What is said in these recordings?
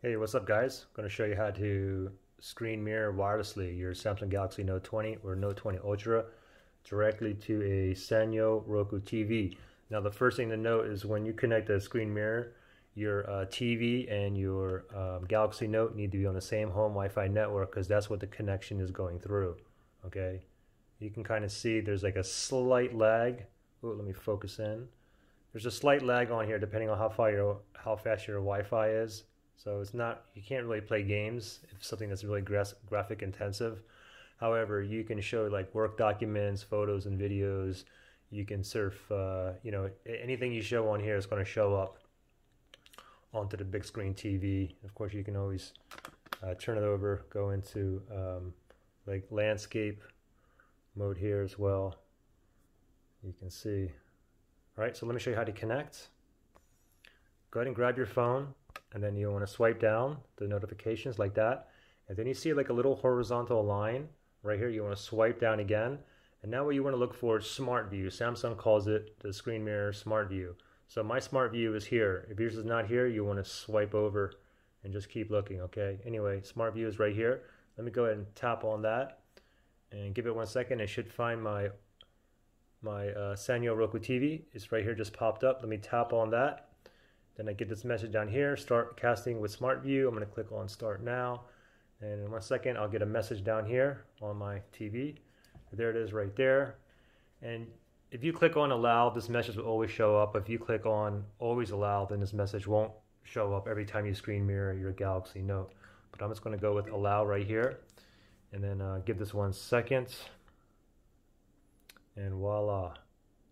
Hey, what's up guys? I'm going to show you how to screen mirror wirelessly your Samsung Galaxy Note 20 or Note 20 Ultra directly to a Sanyo Roku TV. Now the first thing to note is when you connect a screen mirror, your TV and your Galaxy Note need to be on the same home Wi-Fi network because that's what the connection is going through. Okay, you can kind of see there's like a slight lag. Ooh, let me focus in. There's a slight lag on here depending on how fast your Wi-Fi is. So it's not, you can't really play games if something that's really graphic intensive. However, you can show like work documents, photos and videos. You can surf, you know, anything you show on here is going to show up onto the big screen TV. Of course, you can always turn it over, go into like landscape mode here as well. You can see. All right, so let me show you how to connect. Go ahead and grab your phone. And then you want to swipe down the notifications like that. And then you see like a little horizontal line right here. You want to swipe down again. And now what you want to look for is Smart View. Samsung calls it the screen mirror Smart View. So my Smart View is here. If yours is not here, you want to swipe over and just keep looking, okay? Anyway, Smart View is right here. Let me go ahead and tap on that and give it 1 second. It should find my Sanyo Roku TV. It's right here, just popped up. Let me tap on that. Then I get this message down here, start casting with Smart View. I'm going to click on start now. And in 1 second, I'll get a message down here on my TV. There it is right there. And if you click on allow, this message will always show up. If you click on always allow, then this message won't show up every time you screen mirror your Galaxy Note. But I'm just going to go with allow right here. And then give this 1 second. And voila.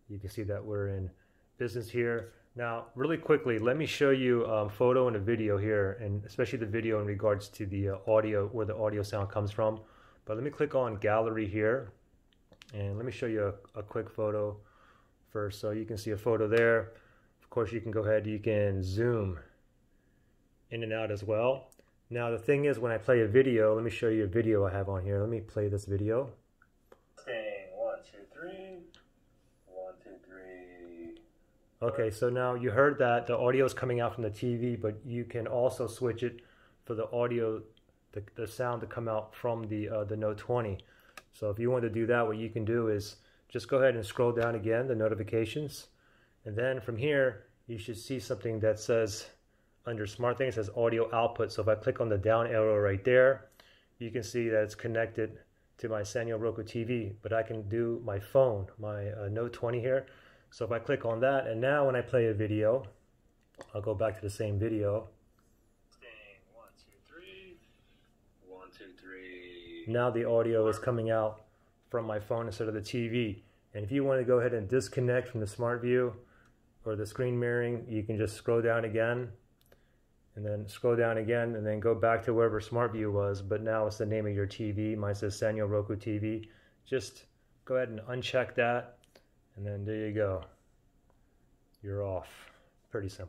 You can see that we're in business here. Now, really quickly, let me show you a photo and a video here, and especially the video in regards to the audio, where the audio sound comes from. But let me click on gallery here, and let me show you a quick photo first. So you can see a photo there. Of course, you can go ahead, you can zoom in and out as well. Now, the thing is, when I play a video, let me show you a video I have on here. Let me play this video. 1, 2, 3. 1, 2, 3. Okay, so now you heard that the audio is coming out from the TV, but you can also switch it for the audio, the sound to come out from the Note 20. So if you want to do that, what you can do is just go ahead and scroll down again, the notifications. And then from here, you should see something that says, under SmartThing, it says audio output. So if I click on the down arrow right there, you can see that it's connected to my Sanyo Roku TV, but I can do my phone, my Note 20 here. So if I click on that, and now when I play a video, I'll go back to the same video. 1, 2, 3. 1, 2, 3. Now the audio is coming out from my phone instead of the TV. And if you want to go ahead and disconnect from the Smart View or the screen mirroring, you can just scroll down again, and then scroll down again, and then go back to wherever Smart View was. But now it's the name of your TV. Mine says Sanyo Roku TV. Just go ahead and uncheck that. And then there you go. You're off. Pretty simple.